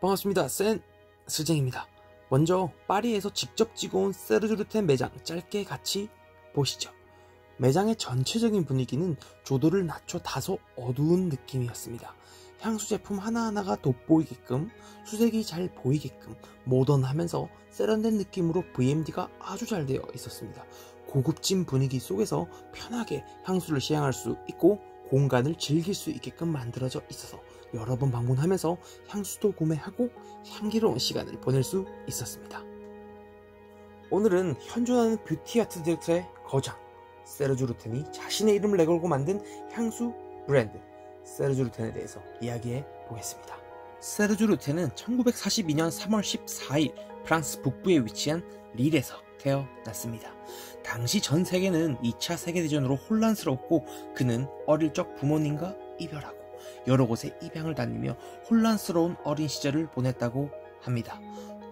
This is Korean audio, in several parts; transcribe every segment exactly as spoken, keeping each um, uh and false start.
반갑습니다. 센 스쟁입니다. 먼저 파리에서 직접 찍어온 세르주루텐 매장 짧게 같이 보시죠. 매장의 전체적인 분위기는 조도를 낮춰 다소 어두운 느낌이었습니다. 향수 제품 하나하나가 돋보이게끔, 수색이 잘 보이게끔 모던하면서 세련된 느낌으로 브이엠디가 아주 잘 되어 있었습니다. 고급진 분위기 속에서 편하게 향수를 시향할 수 있고 공간을 즐길 수 있게끔 만들어져 있어서 여러 번 방문하면서 향수도 구매하고 향기로운 시간을 보낼 수 있었습니다. 오늘은 현존하는 뷰티 아트 디렉터의 거장 세르주루텐이 자신의 이름을 내걸고 만든 향수 브랜드 세르주루텐에 대해서 이야기해 보겠습니다. 세르주루텐은 천구백사십이년 삼월 십사일 프랑스 북부에 위치한 릴에서 태어났습니다. 당시 전 세계는 이차 세계대전으로 혼란스러웠고, 그는 어릴 적 부모님과 이별하고 여러 곳에 입양을 다니며 혼란스러운 어린 시절을 보냈다고 합니다.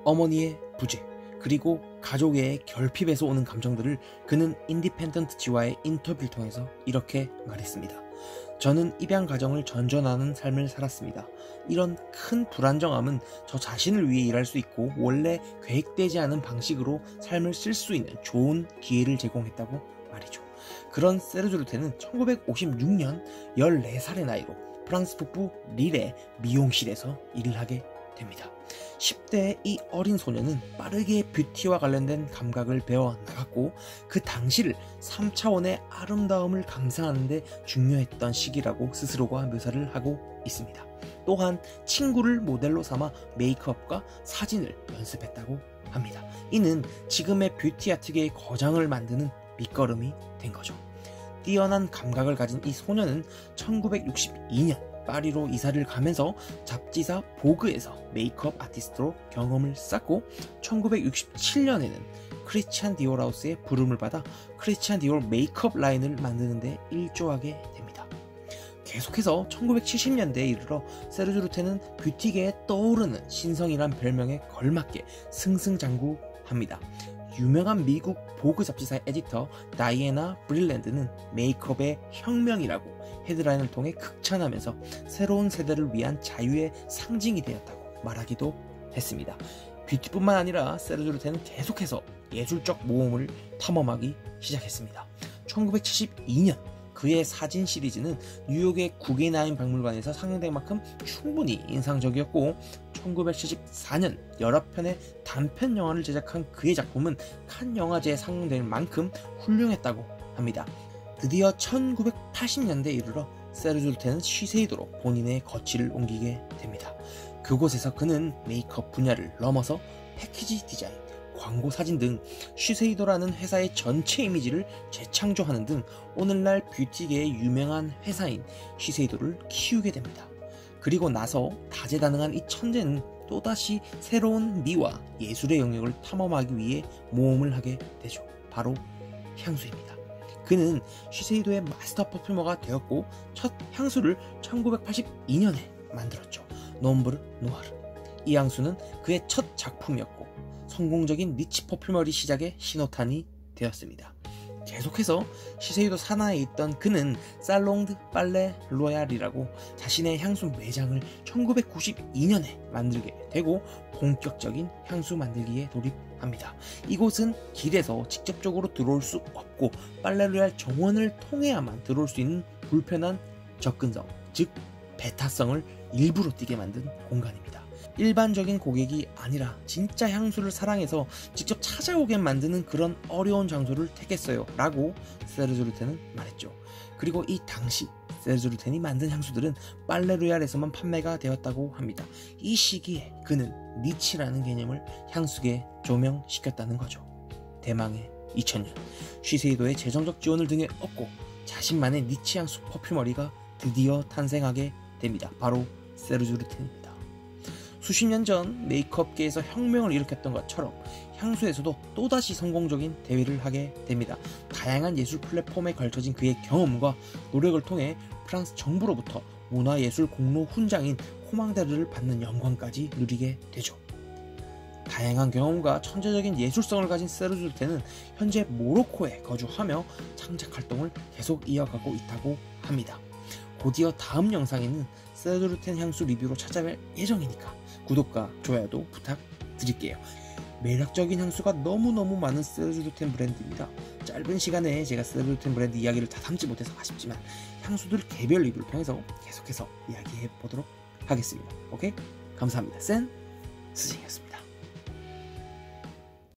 어머니의 부재, 그리고 가족의 결핍에서 오는 감정들을 그는 인디펜던트 지와의 인터뷰를 통해서 이렇게 말했습니다. 저는 입양 가정을 전전하는 삶을 살았습니다. 이런 큰 불안정함은 저 자신을 위해 일할 수 있고 원래 계획되지 않은 방식으로 삶을 쓸 수 있는 좋은 기회를 제공했다고 말이죠. 그런 세르주루텐은 천구백오십육년 열네 살의 나이로 프랑스 북부 릴의 미용실에서 일을 하게 됩니다. 십대의 이 어린 소녀는 빠르게 뷰티와 관련된 감각을 배워나갔고, 그 당시를 삼차원의 아름다움을 감상하는 데 중요했던 시기라고 스스로가 묘사를 하고 있습니다. 또한 친구를 모델로 삼아 메이크업과 사진을 연습했다고 합니다. 이는 지금의 뷰티 아트계의 거장을 만드는 밑거름이 된 거죠. 뛰어난 감각을 가진 이 소녀는 천구백육십이년 파리로 이사를 가면서 잡지사 보그에서 메이크업 아티스트로 경험을 쌓고, 천구백육십칠년에는 크리스찬 디올 하우스의 부름을 받아 크리스찬 디올 메이크업 라인을 만드는 데 일조하게 됩니다. 계속해서 천구백칠십년대에 이르러 세르주루텐은 뷰티계에 떠오르는 신성이란 별명에 걸맞게 승승장구합니다. 유명한 미국 보그 잡지사의 에디터 다이애나 브릴랜드는 메이크업의 혁명이라고 헤드라인을 통해 극찬하면서 새로운 세대를 위한 자유의 상징이 되었다고 말하기도 했습니다. 뷰티뿐만 아니라 세르주루텐은 계속해서 예술적 모험을 탐험하기 시작했습니다. 천구백칠십이년 그의 사진 시리즈는 뉴욕의 구겐하임 박물관에서 상영될 만큼 충분히 인상적이었고, 천구백칠십사년 여러 편의 단편 영화를 제작한 그의 작품은 칸 영화제에 상영될 만큼 훌륭했다고 합니다. 드디어 천구백팔십년대에 이르러 세르주루텐은 시세이도로 본인의 거취를 옮기게 됩니다. 그곳에서 그는 메이크업 분야를 넘어서 패키지 디자인, 광고 사진 등 시세이도라는 회사의 전체 이미지를 재창조하는 등 오늘날 뷰티계의 유명한 회사인 시세이도를 키우게 됩니다. 그리고 나서 다재다능한 이 천재는 또다시 새로운 미와 예술의 영역을 탐험하기 위해 모험을 하게 되죠. 바로 향수입니다. 그는 시세이도의 마스터 퍼퓸머가 되었고, 첫 향수를 천구백팔십이년에 만들었죠. 넘브르 노아르. 이 향수는 그의 첫 작품이었고 성공적인 니치 퍼퓸머리 시작의 신호탄이 되었습니다. 계속해서 시세이도 산하에 있던 그는 살롱드 빨레 로얄이라고 자신의 향수 매장을 천구백구십이년에 만들게 되고 본격적인 향수 만들기에 돌입합니다. 이곳은 길에서 직접적으로 들어올 수 없고 빨레 로얄 정원을 통해야만 들어올 수 있는 불편한 접근성, 즉 배타성을 일부러 띄게 만든 공간입니다. 일반적인 고객이 아니라 진짜 향수를 사랑해서 직접 찾아오게 만드는 그런 어려운 장소를 택했어요 라고 세르주루텐은 말했죠. 그리고 이 당시 세르주루텐이 만든 향수들은 빨레로얄에서만 판매가 되었다고 합니다. 이 시기에 그는 니치라는 개념을 향수계에 조명시켰다는 거죠. 대망의 이천년 시세이도의 재정적 지원을 등에 얻고 자신만의 니치 향수 퍼퓸머리가 드디어 탄생하게 됩니다. 바로 세르주루텐입니다. 수십 년 전 메이크업계에서 혁명을 일으켰던 것처럼 향수에서도 또다시 성공적인 대회를 하게 됩니다. 다양한 예술 플랫폼에 걸쳐진 그의 경험과 노력을 통해 프랑스 정부로부터 문화예술 공로 훈장인 코망데르를 받는 영광까지 누리게 되죠. 다양한 경험과 천재적인 예술성을 가진 세르주루텐은 현재 모로코에 거주하며 창작 활동을 계속 이어가고 있다고 합니다. 곧이어 다음 영상에는 세르주루텐 향수 리뷰로 찾아뵐 예정이니까 구독과 좋아요도 부탁드릴게요. 매력적인 향수가 너무너무 많은 세르주루텐 브랜드입니다. 짧은 시간에 제가 세르주루텐 브랜드 이야기를 다 담지 못해서 아쉽지만 향수들 개별 리뷰를 통해서 계속해서 이야기해 보도록 하겠습니다. 오케이? 감사합니다. 센 스징이었습니다.